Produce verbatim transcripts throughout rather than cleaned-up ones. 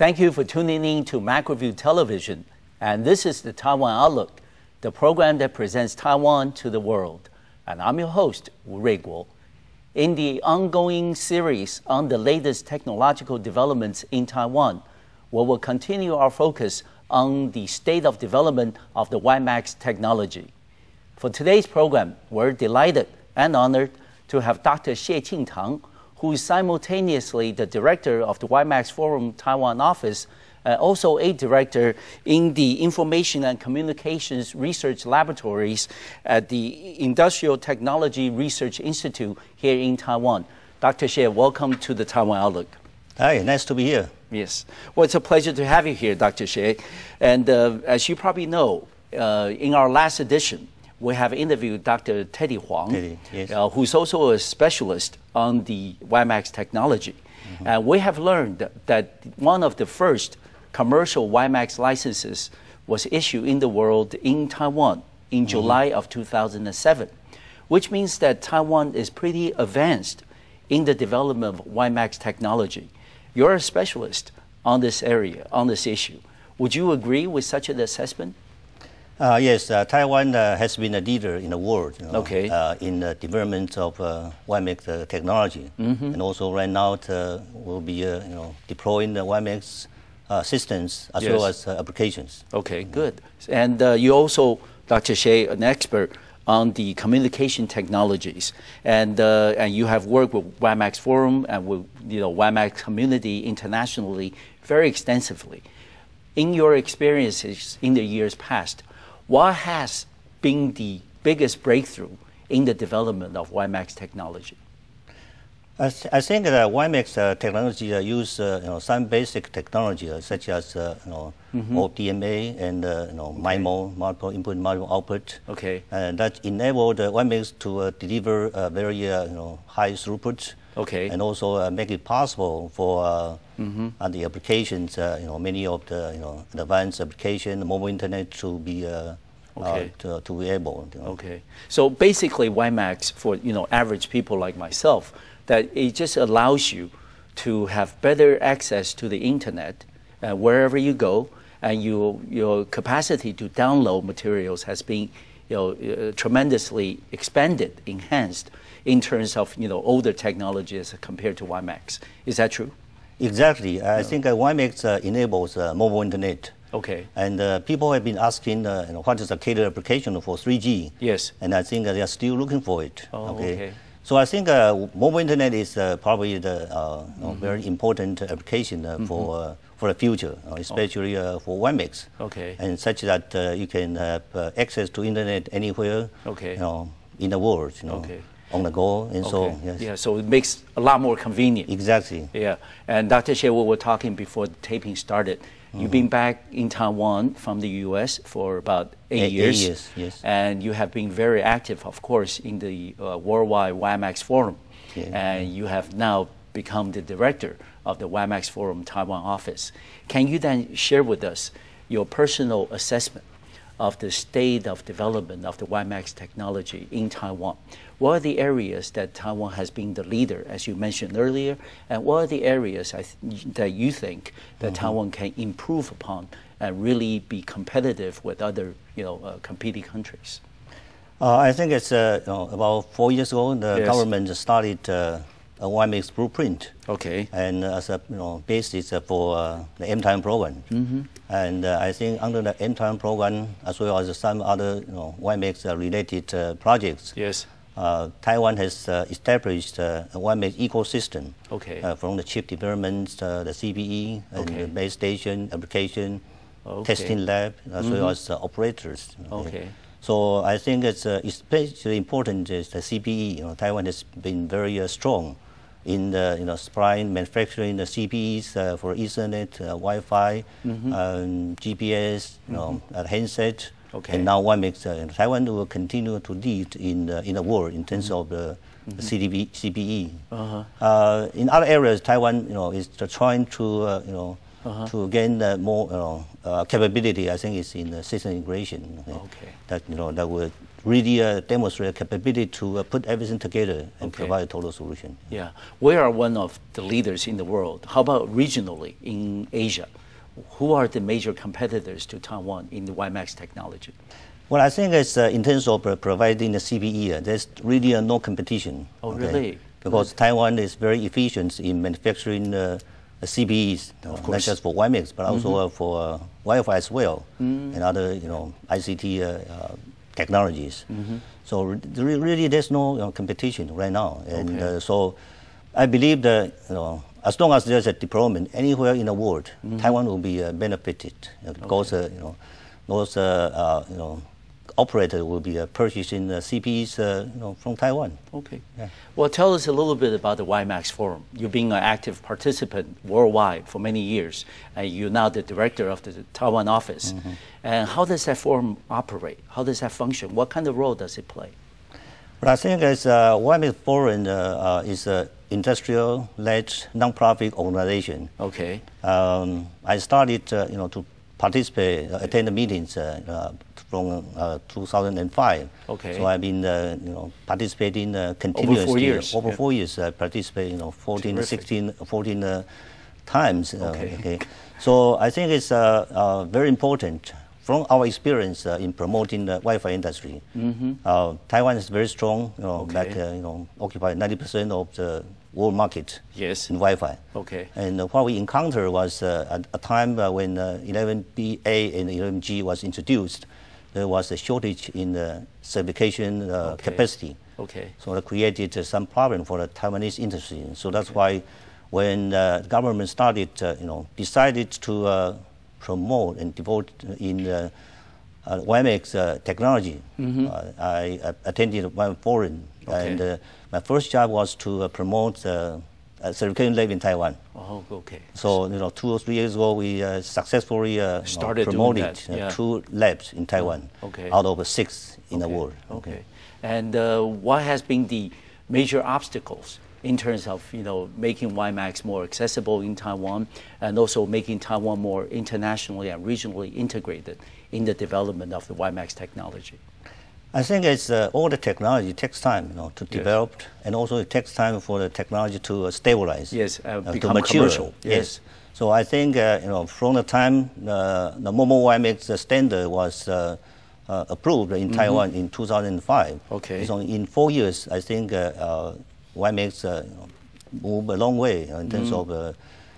Thank you for tuning in to MacroView Television, and this is the Taiwan Outlook, the program that presents Taiwan to the world. And I'm your host, Wu Reiguo. In the ongoing series on the latest technological developments in Taiwan, we will continue our focus on the state of development of the WiMAX technology. For today's program, we're delighted and honored to have Doctor Hsieh Ching-Tang, who is simultaneously the director of the WiMAX Forum Taiwan office, uh, also a director in the Information and Communications Research Laboratories at the Industrial Technology Research Institute here in Taiwan. Doctor Hsieh, welcome to the Taiwan Outlook. Hi, nice to be here. Yes. Well, it's a pleasure to have you here, Doctor Hsieh. And uh, as you probably know, uh, in our last edition, we have interviewed Doctor Teddy Huang, Teddy, yes. uh, who's also a specialist on the WiMAX technology. Mm-hmm. uh, we have learned that one of the first commercial WiMAX licenses was issued in the world in Taiwan in mm-hmm. July of two thousand seven, which means that Taiwan is pretty advanced in the development of WiMAX technology. You're a specialist on this area, on this issue. Would you agree with such an assessment? Uh, yes, uh, Taiwan uh, has been a leader in the world, you know, okay. uh, in the development of uh, WiMAX uh, technology, mm-hmm. and also right now uh, we'll be uh, you know, deploying the WiMAX uh, systems as yes. well as uh, applications. Okay, mm-hmm. good. And uh, you also, Doctor Hsieh, an expert on the communication technologies, and uh, and you have worked with WiMAX Forum and with you know WiMAX community internationally very extensively. In your experiences in the years past, what has been the biggest breakthrough in the development of WiMAX technology? I, th I think that WiMAX uh, technology uh, use uh, you know, some basic technology uh, such as uh, you know, mm-hmm. O D M A and uh, you know, MIMO, multiple input, multiple output. Okay. And that enabled uh, WiMAX to uh, deliver uh, very uh, you know, high throughput. Okay. And also uh, make it possible for uh, mm-hmm. uh, the applications, uh, you know, many of the you know, advanced application, mobile internet to be uh, Okay. Uh, to, to be able. You know. Okay. So basically, WiMAX for you know average people like myself, that it just allows you to have better access to the internet uh, wherever you go, and you, your capacity to download materials has been you know uh, tremendously expanded, enhanced in terms of you know older technologies compared to WiMAX. Is that true? Exactly. I no. think uh, WiMAX uh, enables uh, mobile internet. Okay. And uh, people have been asking, uh, you know, what is the catered application for three G? Yes. And I think uh, they are still looking for it. Oh, okay. okay. So I think uh, mobile internet is uh, probably the uh, mm-hmm. you know, very important application uh, mm-hmm. for uh, for the future, uh, especially oh. uh, for WiMAX. Okay. And such that uh, you can have uh, access to internet anywhere. Okay. You know, in the world. You know. Okay. On the go, and okay. so yes. yeah, so it makes a lot more convenient. Exactly. Yeah, and Doctor Hsieh, we were talking before the taping started. Mm-hmm. You've been back in Taiwan from the U S for about eight, eight years. Eight years, yes. And you have been very active, of course, in the uh, worldwide WiMAX Forum, yeah. and you have now become the director of the WiMAX Forum Taiwan office. Can you then share with us your personal assessment of the state of development of the WiMAX technology in Taiwan? What are the areas that Taiwan has been the leader, as you mentioned earlier, and what are the areas I th that you think that mm-hmm. Taiwan can improve upon and really be competitive with other, you know, uh, competing countries? Uh, I think it's uh, you know, about four years ago, the yes. government started uh, a WiMAX blueprint. Okay. And uh, as a you know, basis uh, for uh, the M time program. Mm-hmm. And uh, I think under the M time program, as well as some other you know, WiMAX uh, related uh, projects, yes. uh, Taiwan has uh, established uh, a WiMAX ecosystem. Okay. Uh, from the chip development, uh, the C P E, and okay. the base station, application, okay. testing lab, as mm-hmm. well as uh, operators. Okay. okay. So I think it's uh, especially important is the C P E. You know, Taiwan has been very uh, strong in the you know supplying, manufacturing the C P Es uh, for Ethernet, uh, Wi-Fi, mm-hmm. um, G P S, you mm-hmm. know, uh, handset, okay. and now WiMAX. Uh, and Taiwan will continue to lead in the, in the world in terms mm-hmm. of the mm-hmm. C P E. Uh-huh. uh, in other areas, Taiwan you know is trying to uh, you know. Uh-huh. to gain uh, more you know, uh, capability. I think it's in the system integration, okay. that you know that will really uh, demonstrate capability to uh, put everything together and okay. provide a total solution. Yeah, we are one of the leaders in the world. How about regionally in Asia? Who are the major competitors to Taiwan in the WiMAX technology? Well, I think it's, uh, in terms of uh, providing the C P E, uh, there's really uh, no competition. Oh, okay? Really? Because okay. Taiwan is very efficient in manufacturing uh, C P Es, uh, not just for WiMAX, but also mm-hmm. uh, for uh, Wi-Fi as well, mm-hmm. and other, you know, I C T uh, uh, technologies. Mm-hmm. So re really, there's no, you know, competition right now, and okay. uh, so I believe that, you know, as long as there's a deployment anywhere in the world, mm-hmm. Taiwan will be uh, benefited uh, because okay. uh, you know, those uh, uh, you know, operator will be uh, purchasing uh, C P Es uh, you know, from Taiwan. Okay. Yeah. Well, tell us a little bit about the WiMAX Forum. You've been an active participant worldwide for many years, and you're now the director of the Taiwan office. Mm-hmm. And how does that forum operate? How does that function? What kind of role does it play? Well, I think as uh, WiMAX Forum uh, uh, is an industrial-led non-profit organization. Okay. Um, I started, uh, you know, to participate, uh, attend the meetings. Uh, uh, From uh, two thousand five, okay. So I've been uh, you know, participating uh, continuously over four years. Over yeah. four years, I participated, you know, fourteen, Terrific. sixteen, fourteen uh, times. Okay. Uh, okay. So I think it's uh, uh, very important from our experience uh, in promoting the Wi-Fi industry. Mm-hmm. uh, Taiwan is very strong. You know, okay. like, uh, you know, occupy ninety percent of the world market. Yes. In Wi-Fi. Okay. And uh, what we encountered was uh, at a time uh, when uh, eleven B A and eleven G was introduced. There was a shortage in the certification uh, okay. capacity. Okay. So that created uh, some problem for the Taiwanese industry. So that's okay. why when uh, the government started, uh, you know, decided to uh, promote and devote in uh, uh, WiMAX uh, technology, mm-hmm. uh, I uh, attended WiMAX Forum. Okay. And uh, my first job was to uh, promote uh, Uh, certification lab in Taiwan. Oh, okay. So, you know, two or three years ago, we uh, successfully uh, started you know, promoted yeah. uh, two labs in Taiwan, oh, okay. out of six in okay. the world. Okay. okay. And uh, what has been the major obstacles in terms of, you know, making WiMAX more accessible in Taiwan, and also making Taiwan more internationally and regionally integrated in the development of the WiMAX technology? I think it's uh, all the technology takes time, you know, to yes. develop, and also it takes time for the technology to uh, stabilize. Yes, uh, uh, become to mature. Commercial. Yes. yes. So I think uh, you know, from the time uh, the Momo WiMAX standard was uh, uh, approved in mm-hmm. Taiwan in two thousand five. Okay. So in four years, I think uh, uh, WiMAX uh, moved a long way in terms mm-hmm. of uh,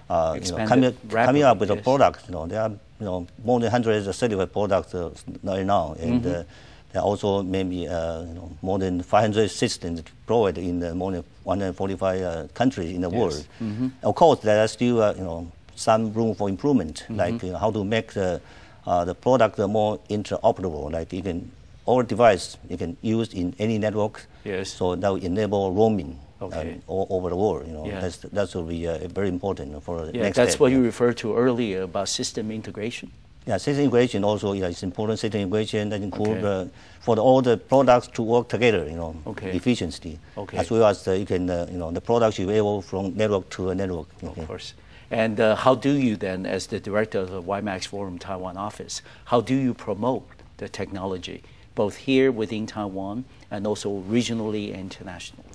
uh, you know, coming, coming up with yes. a product. You know, there are, you know, more than hundreds of certified products uh, right now, and. Mm-hmm. uh, Also, maybe uh, you know, more than five hundred systems deployed in uh, more than one hundred forty-five uh, countries in the yes. world. Mm-hmm. Of course, there are still uh, you know, some room for improvement, mm-hmm. like you know, how to make the, uh, the product more interoperable. Like you can, all device you can use in any network. Yes. So that will enable roaming. Okay. Um, all over the world, you know, yeah. that's, that will be uh, very important for the yeah, next. That's step, what yeah. you referred to earlier about system integration. Yeah, system integration also yeah, is important. System integration that includes okay. uh, for the, all the products to work together, you know, okay. efficiently, okay. as well as uh, you can, uh, you know, the products you able from network to a network. Okay. Of course. And uh, how do you then, as the director of the WiMAX Forum Taiwan office, how do you promote the technology both here within Taiwan and also regionally and internationally?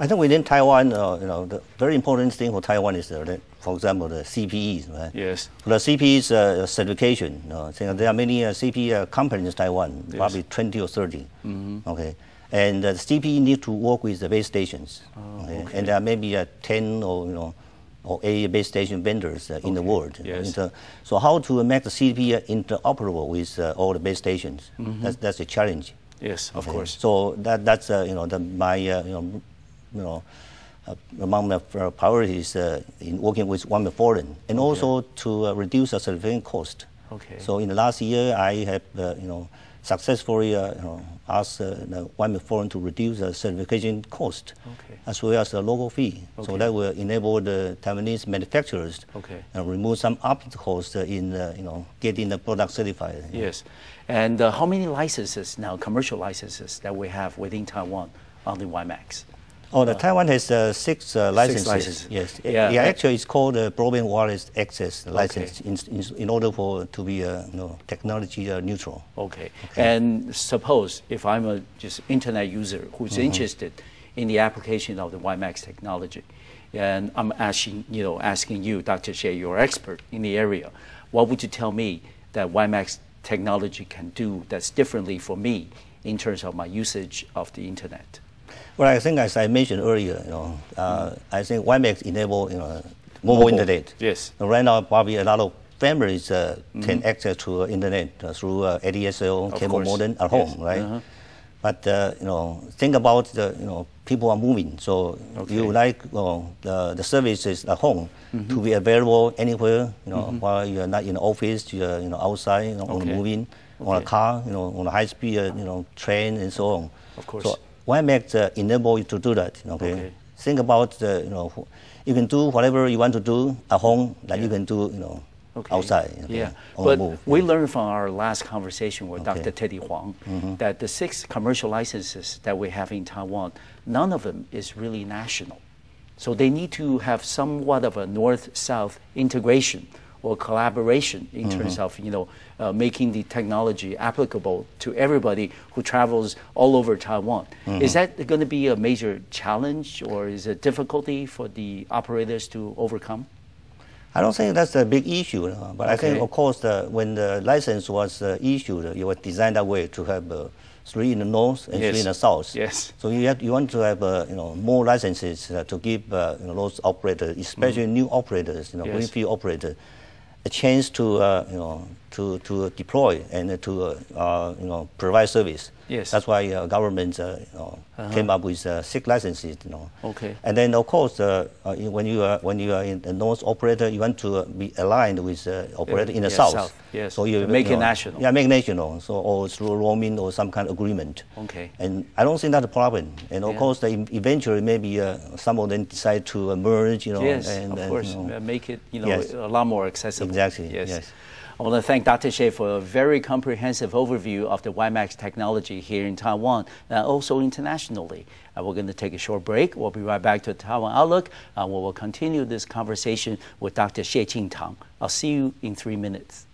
I think within Taiwan, uh, you know, the very important thing for Taiwan is, uh, the, for example, the C P Es, right? Yes. For the C P Es uh, certification, you know, there are many uh, C P E uh, companies in Taiwan, yes. probably twenty or thirty, mm-hmm. okay? And uh, the C P E need to work with the base stations, oh, okay? Okay. And there are maybe uh, ten or, you know, or eight base station vendors uh, in okay. the world. Yes. Inter so how to make the C P E interoperable with uh, all the base stations, mm-hmm. that's, that's a challenge. Yes, of okay. course. So that, that's, uh, you know, the, my, uh, you know, you know, uh, among the uh, priorities uh, in working with WiMAX Forum, and okay. also to uh, reduce the certification cost. Okay. So in the last year, I have, uh, you know, successfully uh, you know, asked uh, the WiMAX Forum to reduce the certification cost, okay. as well as the local fee. Okay. So that will enable the Taiwanese manufacturers okay. and remove some obstacles in, uh, you know, getting the product certified. Yes. Know. And uh, how many licenses now, commercial licenses, that we have within Taiwan on the WiMAX? Oh, the uh, Taiwan has uh, six, uh, licenses. six licenses. Yes, yeah. It, it actually it's called the uh, broadband wireless access license, okay. in, in, in order for to be uh, you know, technology uh, neutral. Okay. okay. And suppose if I'm a just internet user who's mm-hmm. interested in the application of the WiMAX technology, and I'm asking you know asking you, Doctor Hsieh, you're expert in the area. What would you tell me that WiMAX technology can do that's differently for me in terms of my usage of the internet? Well, I think as I mentioned earlier, you know, uh, mm. I think WiMAX enable you know mobile, mobile internet. Yes. Right now, probably a lot of families uh, mm. can access to uh, internet uh, through uh, A D S L, of cable course. modem at yes. home, right? Uh-huh. But uh, you know, think about the you know people are moving, so okay. you like you know, the the services at home mm-hmm. to be available anywhere. You know, mm-hmm. while you're not in the office, you're you know outside, you know, okay. on the moving, okay. on a car, you know, on a high speed, uh, you know, train and so on. Of course. So WiMAX uh, enable you to do that. Okay? okay. Think about the you know, you can do whatever you want to do at home that yeah. you can do you know okay. outside. Okay? Yeah. On but move, we yeah. learned from our last conversation with okay. Doctor Teddy Huang mm-hmm. that the six commercial licenses that we have in Taiwan, none of them is really national, so they need to have somewhat of a north-south integration or collaboration in mm-hmm. terms of you know uh, making the technology applicable to everybody who travels all over Taiwan. Mm-hmm. Is that going to be a major challenge, or is it difficulty for the operators to overcome? I don't think that's a big issue, no? but okay. I think of course the, when the license was uh, issued, it was designed that way to have uh, three in the north and yes. three in the south. Yes. So you have, you want to have uh, you know more licenses uh, to give uh, you know, those operators, especially mm-hmm. new operators, you know yes. greenfield operators, a chance to uh, you know to to deploy and to uh, uh, you know provide service. Yes. That's why uh, governments uh, you know, uh-huh. came up with uh, six licenses. You know. Okay. And then of course, uh, uh, when you are when you are in the north operator, you want to be aligned with uh, operator yeah. in the yeah, south. south. Yes. So you make you know, it national. Yeah, make national. So or through roaming or some kind of agreement. Okay. And I don't think that's a problem. And of yeah. course, they eventually maybe uh, some of them decide to merge. You know. Yes. And, of and, course, you know, make it you know yes. a lot more accessible. Exactly. Yes. yes. I want to thank Doctor Hsieh for a very comprehensive overview of the WiMAX technology here in Taiwan and also internationally. Uh, we're going to take a short break. We'll be right back to Taiwan Outlook, and uh, we will continue this conversation with Doctor Hsieh Ching-Tang. I'll see you in three minutes.